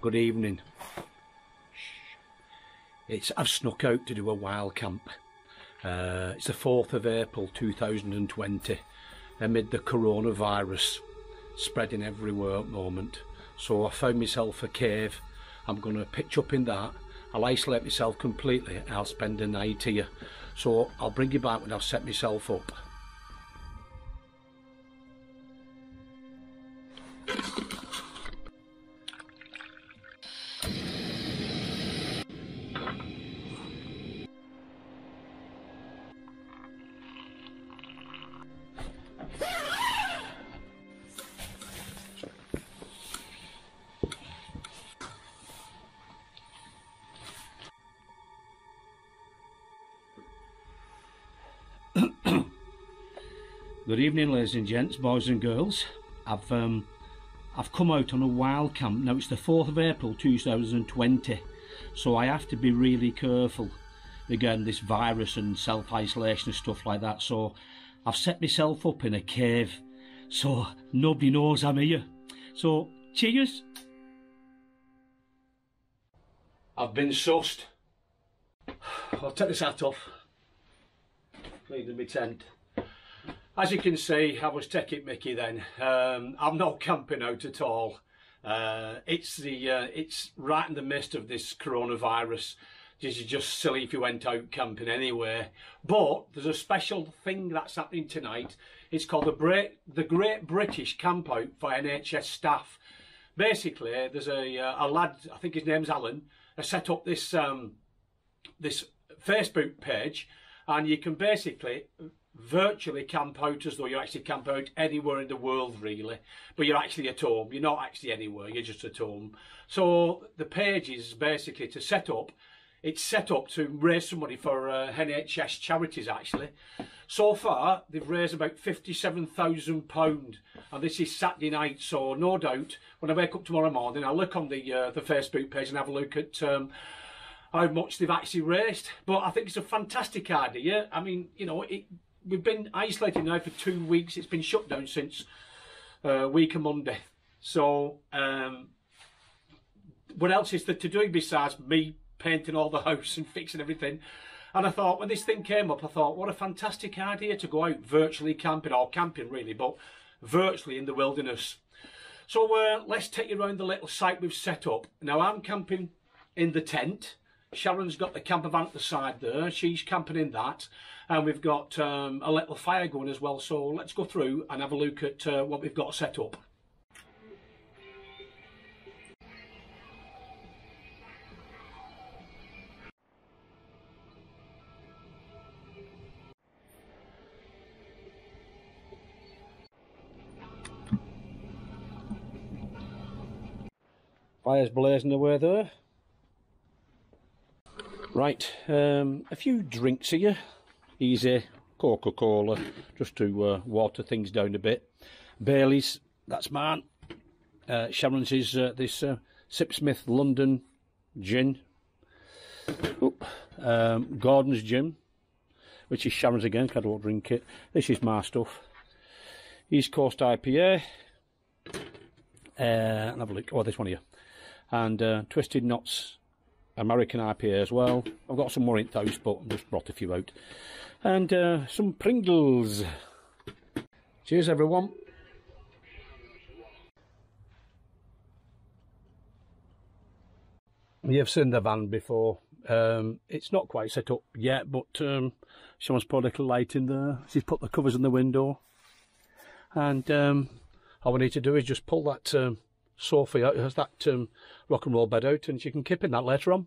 Good evening. I've snuck out to do a wild camp. It's the 4th of April 2020, amid the coronavirus spreading everywhere at the moment. So I found myself a cave. I'm going to pitch up in that. I'll isolate myself completely. I'll spend the night here. So I'll bring you back when I've set myself up. Good evening, ladies and gents, boys and girls. I've come out on a wild camp. Now it's the 4th of April 2020, so I have to be really careful again, this virus and self-isolation and stuff like that. So I've set myself up in a cave, so nobody knows I'm here. So cheers. I've been sussed. I'll take this hat off. Cleaning my tent. As you can see, I was taking Mickey then. I'm not camping out at all. It's right in the midst of this coronavirus. This is just silly if you went out camping anywhere. But there's a special thing that's happening tonight. It's called the Great British Camp Out for NHS staff. Basically, there's a lad, I think his name's Alan, has set up this this Facebook page, and you can basically virtually camp out as though you actually camp out anywhere in the world really, but you're actually at home. You're not actually anywhere, you're just at home. So the page is basically to set up, it's set up to raise some money for NHS charities actually. So far they've raised about £57,000, and this is Saturday night, so no doubt when I wake up tomorrow morning I'll look on the Facebook page and have a look at how much they've actually raised. But I think it's a fantastic idea. I mean, you know, we've been isolated now for 2 weeks. It's been shut down since week of Monday. So what else is there to do besides me painting all the house and fixing everything? And I thought, when this thing came up, I thought, what a fantastic idea to go out virtually camping, or camping really, but virtually in the wilderness. So let's take you around the little site we've set up. Now I'm camping in the tent. Sharon's got the camper van at the side there, she's camping in that, and we've got a little fire going as well. So let's go through and have a look at what we've got set up. Fire's blazing away there. Right, a few drinks here, easy, Coca-Cola, just to water things down a bit. Bailey's, that's mine. Sharon's is this Sipsmith London gin. Gordon's gin, which is Sharon's again, because I don't drink it. This is my stuff. East Coast IPA. And have a look, oh this one here. And Twisted Knots. American IPA as well. I've got some more in the house, but I've just brought a few out. And some Pringles. Cheers, everyone. You've seen the van before. It's not quite set up yet, but someone's put a little light in there. She's put the covers in the window. And all we need to do is just pull that Sophie out, has that rock and roll bed out, and she can kip in that later on.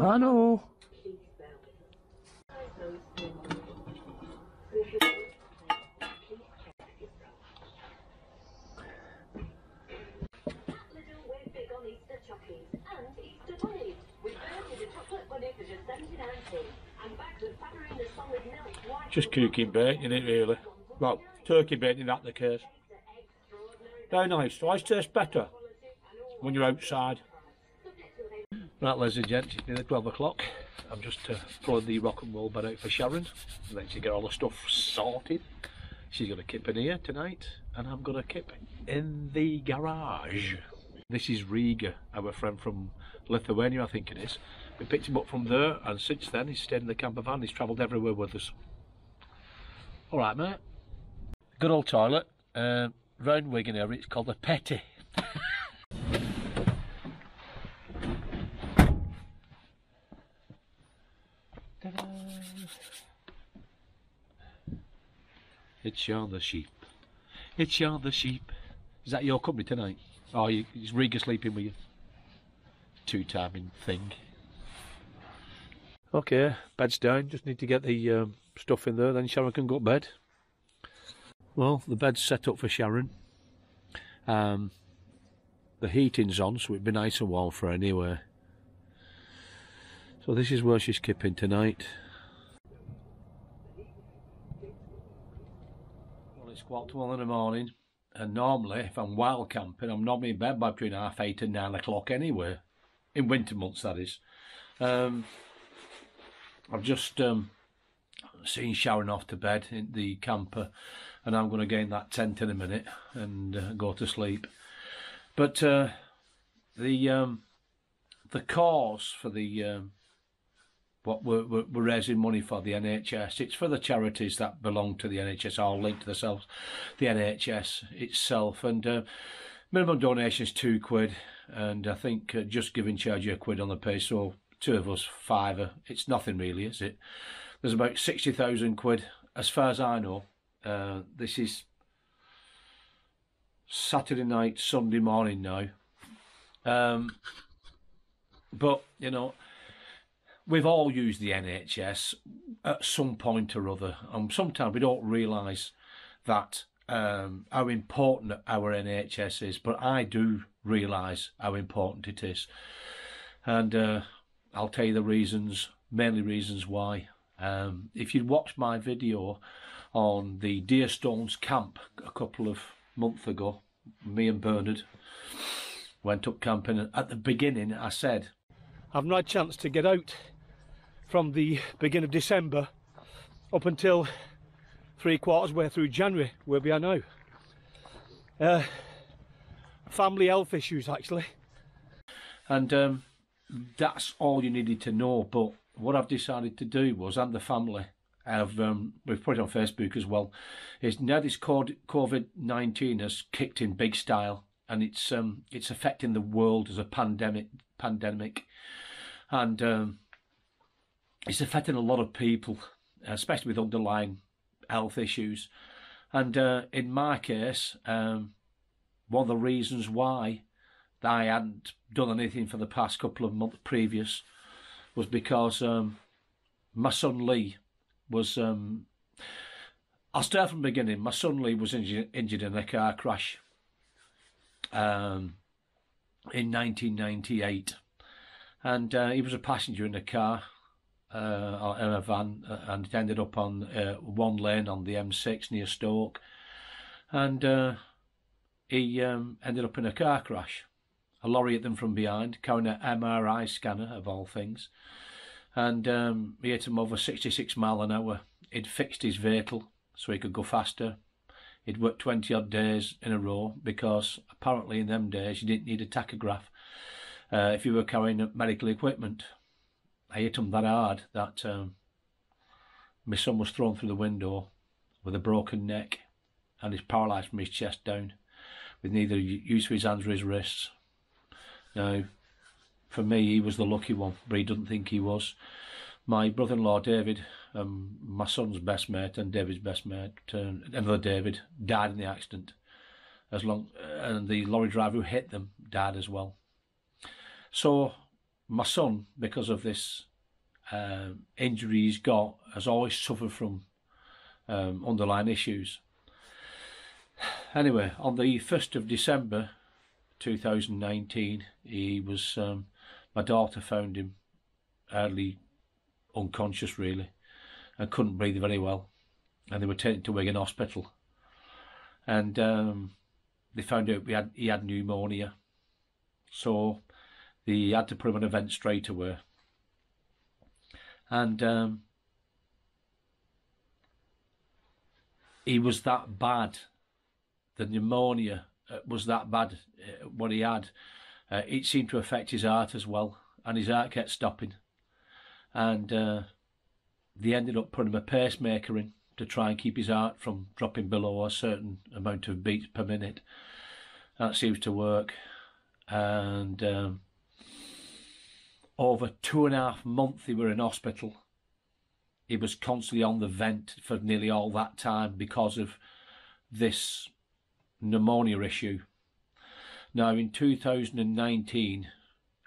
I know. Just cooking bait in it really. Well, turkey bait in that the case. Very nice. Always tastes better when you're outside. Right, ladies and gents, it's nearly 12 o'clock. I'm just throwing the rock and roll bed out for Sharon. And then she get all the stuff sorted. She's going to kip in here tonight, and I'm going to kip in the garage. This is Riga, our friend from Lithuania, I think it is. We picked him up from there, and since then he's stayed in the camper van. He's travelled everywhere with us. All right, mate. Good old toilet. Round Wigan area, it's called the Petty. It's Yarn the Sheep. It's Yarn the Sheep. Is that your company tonight? Oh, is Riga sleeping with you? Two-timing thing. Okay, bed's down. Just need to get the stuff in there, then Sharon can go to bed. Well, the bed's set up for Sharon. The heating's on, so it'd be nice and warm for her anyway. So this is where she's kipping tonight. It's quite 12 in the morning, and normally if I'm wild camping I'm normally in bed by between 8:30 and 9 o'clock anyway, in winter months that is. I've just seen Sharon off to bed in the camper, and I'm going to get in that tent in a minute and go to sleep. But the cause for the what we're raising money for, the NHS. It's for the charities that belong to the NHS, all linked to themselves, the NHS itself. And minimum donation is £2, and I think Just Giving charge you £1 on the page, so two of us, £5. It's nothing really, is it? There's about £60,000, as far as I know. This is Saturday night, Sunday morning now. But, you know, we've all used the NHS at some point or other, and sometimes we don't realise that how important our NHS is, but I do realise how important it is. And I'll tell you the reasons, mainly reasons why. If you watched my video on the Deerstones camp a couple of months ago, me and Bernard went up camping, and at the beginning I said, I've not had a chance to get out from the beginning of December up until 3/4 way through January, where we are now. Family health issues, actually. And that's all you needed to know. But what I've decided to do was, and the family, we've put it on Facebook as well, is now this COVID-19 has kicked in big style, and it's affecting the world as a pandemic. And it's affecting a lot of people, especially with underlying health issues. And in my case, one of the reasons why I hadn't done anything for the past couple of months previous was because my son Lee was... I'll start from the beginning. My son Lee was injured in a car crash in 1998. And he was a passenger in a car, in a van, and it ended up on one lane on the M6 near Stoke. And he ended up in a car crash. A lorry hit them from behind, carrying an MRI scanner, of all things. And he hit him over 66 miles an hour. He'd fixed his vehicle so he could go faster. He'd worked 20-odd days in a row, because apparently in them days you didn't need a tachograph if you were carrying medical equipment. I hit him that hard that my son was thrown through the window with a broken neck, and he's paralysed from his chest down, with neither use of his hands or his wrists. Now, for me, he was the lucky one, but he doesn't think he was. My brother-in-law, David, my son's best mate and David's best mate, another David, died in the accident. And the lorry driver who hit them died as well. So my son, because of this injury he's got, has always suffered from underlying issues. Anyway, on the 1st of December 2019, he was, my daughter found him hardly unconscious really, and couldn't breathe very well. and they were taken to Wigan Hospital, and they found out he had pneumonia, so they had to put him on a vent straight away. And he was that bad. The pneumonia was that bad, what he had. It seemed to affect his heart as well, and his heart kept stopping. And they ended up putting him a pacemaker in to try and keep his heart from dropping below a certain amount of beats per minute. That seems to work. And over 2.5 months he were in hospital. He was constantly on the vent for nearly all that time because of this pneumonia issue. Now, in 2019,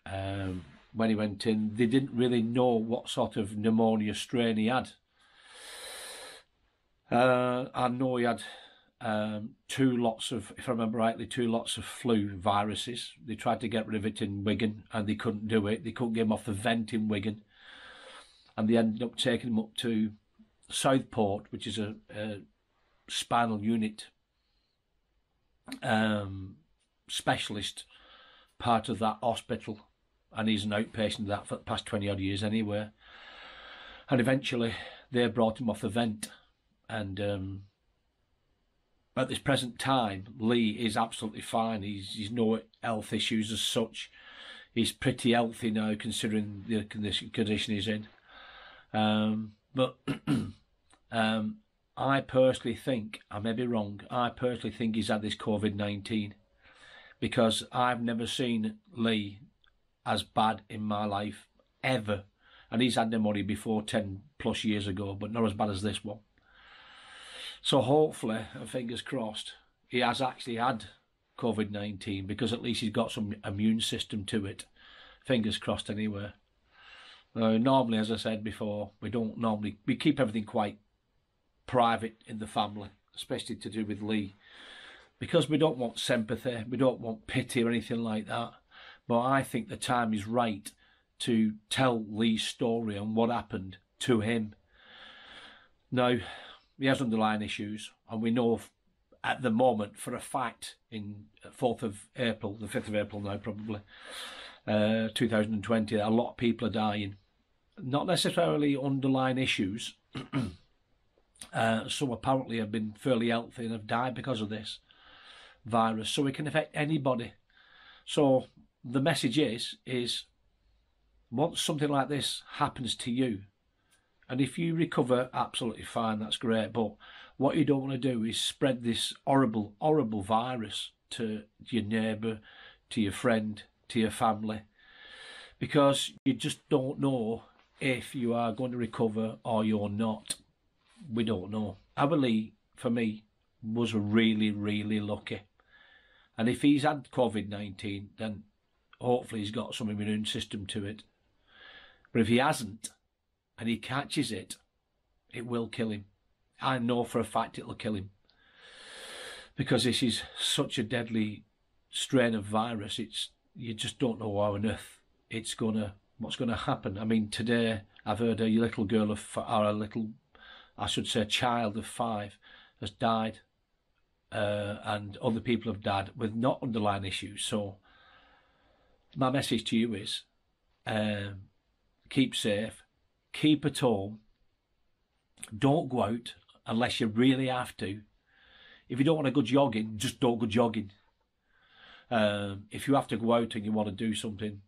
when he went in, they didn't really know what sort of pneumonia strain he had. I know he had two lots of, if I remember rightly, two lots of flu viruses. They tried to get rid of it in Wigan, and they couldn't do it. They couldn't get him off the vent in Wigan. And they ended up taking him up to Southport, which is a spinal unit specialist part of that hospital, and he's an outpatient of that for the past 20 odd years anyway. And eventually they brought him off the vent, and at this present time Lee is absolutely fine. He's no health issues as such. He's pretty healthy now considering the condition he's in. But I personally think, I may be wrong, I personally think he's had this COVID-19, because I've never seen Lee as bad in my life, ever. And he's had pneumonia before 10 plus years ago, but not as bad as this one. So hopefully, and fingers crossed, he has actually had COVID-19, because at least he's got some immune system to it. Fingers crossed anyway. Now, normally, as I said before, we keep everything quite private in the family, especially to do with Lee, because we don't want sympathy, we don't want pity or anything like that. But I think the time is right to tell Lee's story and what happened to him. Now, he has underlying issues, and we know at the moment for a fact, in 5th of April now probably, 2020, that a lot of people are dying. Not necessarily underlying issues. Some apparently have been fairly healthy and have died because of this virus, so it can affect anybody. So the message is once something like this happens to you, and if you recover, absolutely fine, that's great, but what you don't want to do is spread this horrible, horrible virus to your neighbour, to your friend, to your family, because you just don't know if you are going to recover or you're not. We don't know. Our Lee, for me, was really, really lucky. And if he's had COVID-19, then hopefully he's got some immune system to it. But if he hasn't, and he catches it, it will kill him. I know for a fact it'll kill him. Because this is such a deadly strain of virus, you just don't know how on earth what's going to happen. I mean, today I've heard a child of 5 has died. And other people have died with not underlying issues. So my message to you is keep safe, keep at home, don't go out unless you really have to. If you don't want to go jogging, just don't go jogging. If you have to go out and you want to do something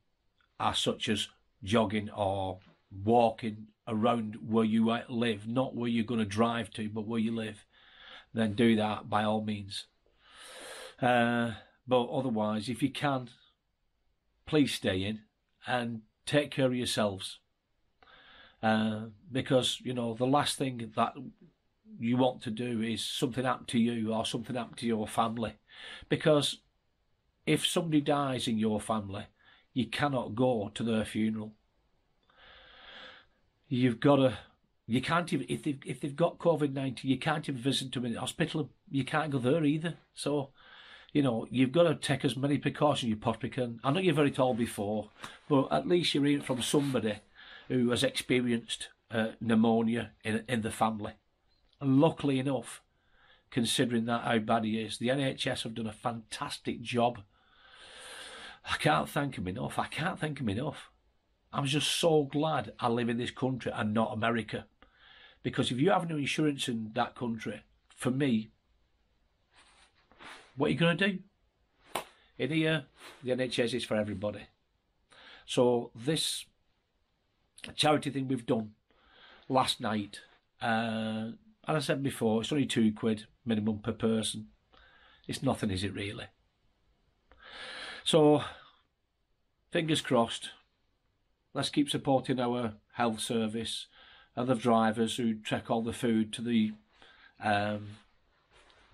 such as jogging or walking around where you live, not where you're going to drive to, but where you live, then do that by all means. But otherwise, if you can, please stay in and take care of yourselves. Because, you know, the last thing that you want to do is something happen to you or something happen to your family. Because if somebody dies in your family, you cannot go to their funeral. You've got to... You can't even, if they've got COVID-19, you can't even visit them in the hospital. You can't go there either. So, you know, you've got to take as many precautions as you possibly can. I know you're very tall before, but at least you're hearing from somebody who has experienced pneumonia in the family. And luckily enough, considering that how bad he is, the NHS have done a fantastic job. I can't thank him enough. I can't thank him enough. I'm just so glad I live in this country and not America. Because if you have no insurance in that country, for me, what are you going to do? In here, the NHS is for everybody. So this charity thing we've done last night, as I said before, it's only £2 minimum per person. It's nothing, is it really? So, fingers crossed, let's keep supporting our health service and the drivers who trek all the food to the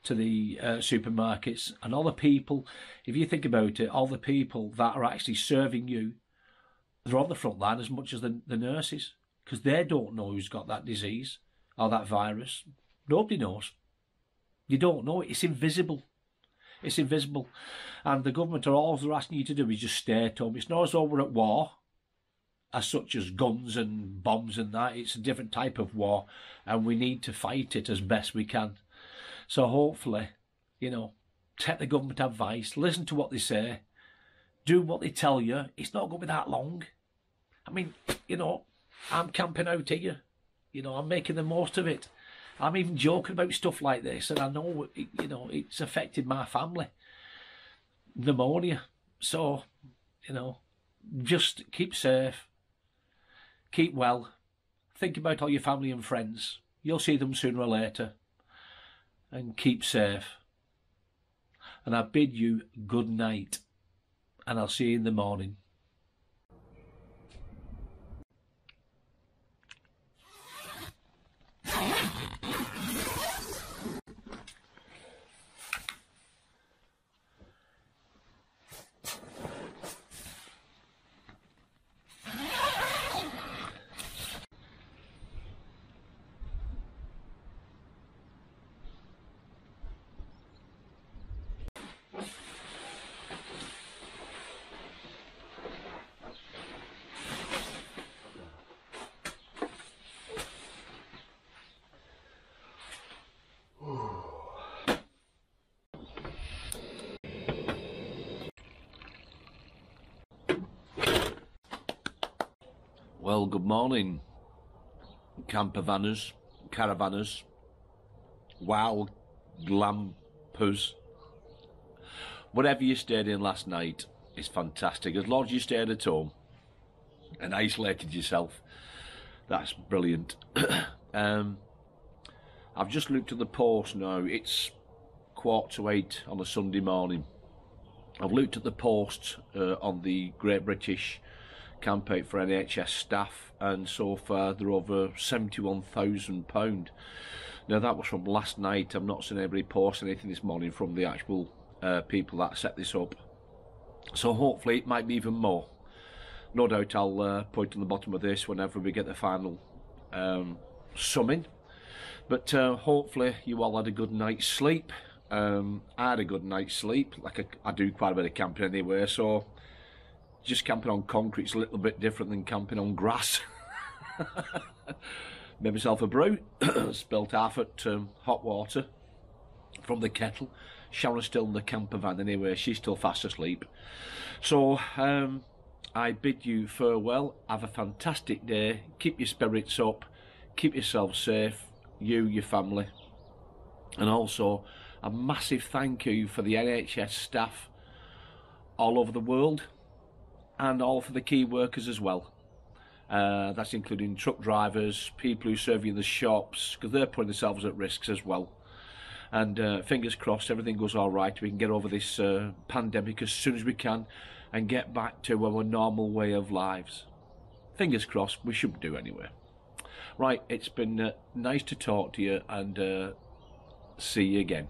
supermarkets, and all the people, if you think about it, all the people that are actually serving you, they're on the front line as much as the nurses, because they don't know who's got that disease or that virus. Nobody knows. You don't know it. It's invisible. It's invisible. And the government are all they're asking you to do is just stay at home. It's not as though we're at war, as such as guns and bombs and that. It's a different type of war, and we need to fight it as best we can. So hopefully, you know, take the government advice, listen to what they say, do what they tell you. It's not going to be that long. I mean, you know, I'm camping out here. You know, I'm making the most of it. I'm even joking about stuff like this, and I know, you know, it's affected my family. Pneumonia. So, you know, just keep safe. Keep well. Think about all your family and friends. You'll see them sooner or later. And keep safe. And I bid you good night. And I'll see you in the morning. Well, good morning, campervanners, caravanners, wild glampers. Whatever you stayed in last night is fantastic. As long as you stayed at home and isolated yourself, that's brilliant. I've just looked at the post now. It's 7:45 on a Sunday morning. I've looked at the post on the Great British Campaign for NHS staff, and so far they're over £71,000. Now, that was from last night. I've not seen anybody post anything this morning from the actual people that set this up, so hopefully it might be even more. No doubt I'll put it on the bottom of this whenever we get the final summing, but hopefully you all had a good night's sleep. I had a good night's sleep. Like I do quite a bit of camping anyway, so just camping on concrete's a little bit different than camping on grass. Made myself a brew, spilled half at hot water from the kettle. Sharon's still in the camper van anyway, she's still fast asleep. So I bid you farewell. Have a fantastic day. Keep your spirits up, keep yourself safe, you, your family, and also a massive thank you for the NHS staff all over the world, and all for the key workers as well. That's including truck drivers, people who serve you in the shops, because they're putting themselves at risks as well. And fingers crossed everything goes all right. We can get over this pandemic as soon as we can and get back to our normal way of lives. Fingers crossed, we should do anyway. Right, it's been nice to talk to you, and see you again.